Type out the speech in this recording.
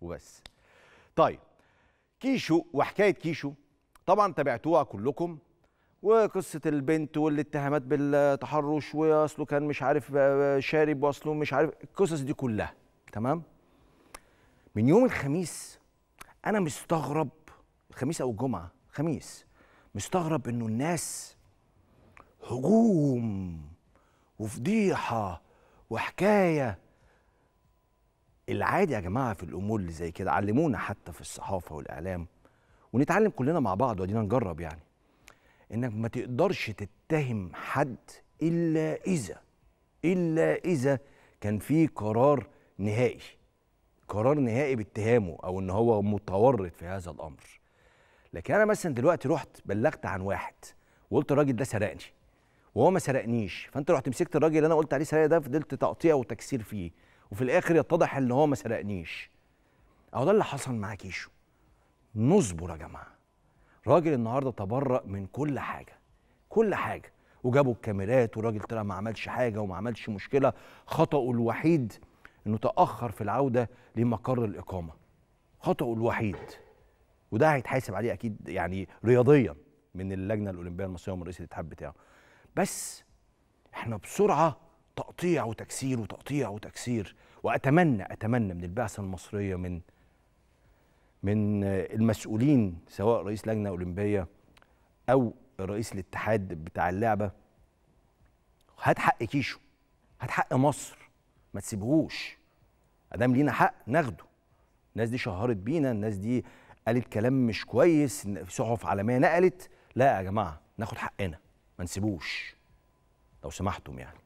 وبس. طيب كيشو وحكايه كيشو طبعا تابعتوها كلكم، وقصه البنت والاتهامات بالتحرش واصله كان مش عارف شارب واصله مش عارف، القصص دي كلها تمام. من يوم الخميس انا مستغرب، الخميس او الجمعه، خميس، مستغرب انه الناس هجوم وفضيحه وحكايه. العادي يا جماعه في الامور اللي زي كده، علمونا حتى في الصحافه والاعلام ونتعلم كلنا مع بعض وادينا نجرب، يعني انك ما تقدرش تتهم حد الا اذا كان في قرار نهائي باتهامه او ان هو متورط في هذا الامر. لكن انا مثلا دلوقتي رحت بلغت عن واحد وقلت الراجل ده سرقني وهو ما سرقنيش، فانت رحت مسكت الراجل اللي انا قلت عليه سرقه ده، فضلت تقطيع وتكسير فيه وفي الاخر يتضح ان هو ما سرقنيش. اهو ده اللي حصل مع كيشو. نصبر يا جماعه، راجل النهارده تبرأ من كل حاجه وجابوا الكاميرات والراجل طلع ما عملش حاجه وما عملش مشكله. خطأه الوحيد انه تأخر في العوده لمقر الاقامه، خطأه الوحيد، وده هيتحاسب عليه اكيد يعني رياضيا من اللجنه الاولمبيه المصريه ومن رئيس الاتحاد بتاعه. بس احنا بسرعه تقطيع وتكسير وتقطيع وتكسير. واتمنى من البعثه المصريه من المسؤولين سواء رئيس لجنه اولمبيه او رئيس الاتحاد بتاع اللعبه، هات حق كيشو، هات حق مصر، ما تسيبهوش. ادام لينا حق ناخده. الناس دي شهرت بينا، الناس دي قالت كلام مش كويس، صحف عالميه نقلت، لا يا جماعه ناخد حقنا ما نسيبوش لو سمحتم يعني.